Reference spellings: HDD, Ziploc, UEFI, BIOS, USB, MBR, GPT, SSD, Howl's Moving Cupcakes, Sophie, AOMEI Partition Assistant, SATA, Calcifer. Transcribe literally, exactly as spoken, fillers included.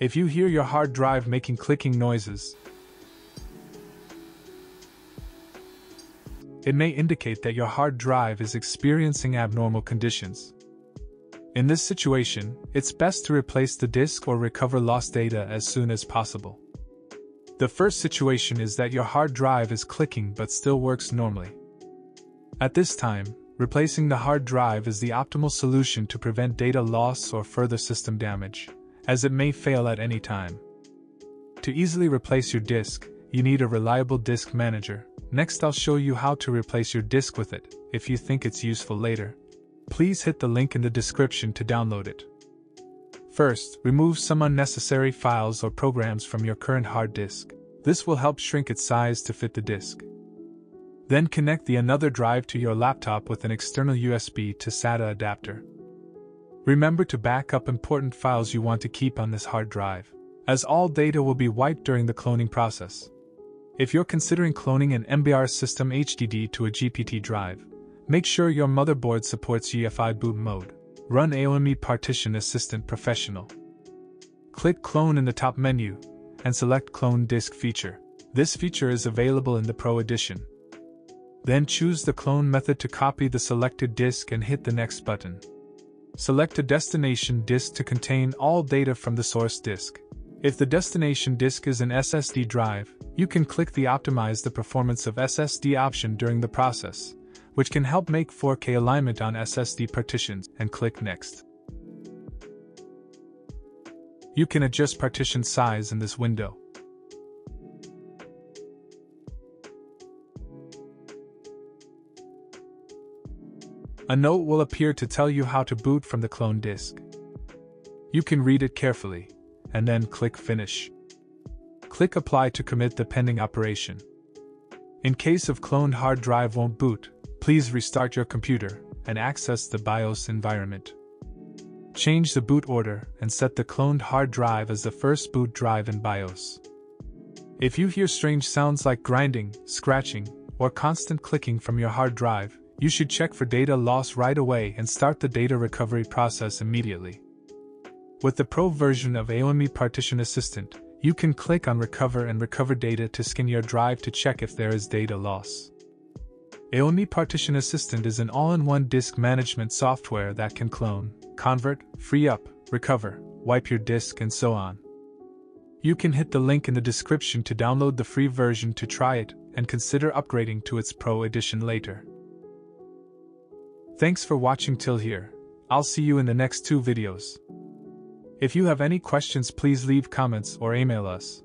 if you hear your hard drive making clicking noises, it may indicate that your hard drive is experiencing abnormal conditions. In this situation, it's best to replace the disk or recover lost data as soon as possible. The first situation is that your hard drive is clicking but still works normally. At this time, replacing the hard drive is the optimal solution to prevent data loss or further system damage, as it may fail at any time. To easily replace your disk, you need a reliable disk manager. Next, I'll show you how to replace your disk with it, if you think it's useful later. Please hit the link in the description to download it. First, remove some unnecessary files or programs from your current hard disk. This will help shrink its size to fit the disk. Then connect the another drive to your laptop with an external U S B to SATA adapter. Remember to back up important files you want to keep on this hard drive, as all data will be wiped during the cloning process. If you're considering cloning an M B R system H D D to a G P T drive, make sure your motherboard supports U E F I boot mode. Run A O M E I Partition Assistant Professional. Click Clone in the top menu, and select Clone Disk feature. This feature is available in the Pro Edition. Then choose the clone method to copy the selected disk and hit the next button. Select a destination disk to contain all data from the source disk. If the destination disk is an S S D drive, you can click the Optimize the Performance of S S D option during the process, which can help make four K alignment on S S D partitions, and click Next. You can adjust partition size in this window. A note will appear to tell you how to boot from the clone disk. You can read it carefully, and then click Finish. Click Apply to commit the pending operation. In case of cloned hard drive won't boot, please restart your computer and access the BIOS environment. Change the boot order and set the cloned hard drive as the first boot drive in BIOS. If you hear strange sounds like grinding, scratching, or constant clicking from your hard drive, you should check for data loss right away and start the data recovery process immediately. With the Pro version of A O M E I Partition Assistant, you can click on Recover and recover data to scan your drive to check if there is data loss. A O M E I Partition Assistant is an all-in-one disk management software that can clone, convert, free up, recover, wipe your disk, and so on. You can hit the link in the description to download the free version to try it and consider upgrading to its Pro edition later. Thanks for watching till here. I'll see you in the next two videos. If you have any questions, please leave comments or email us.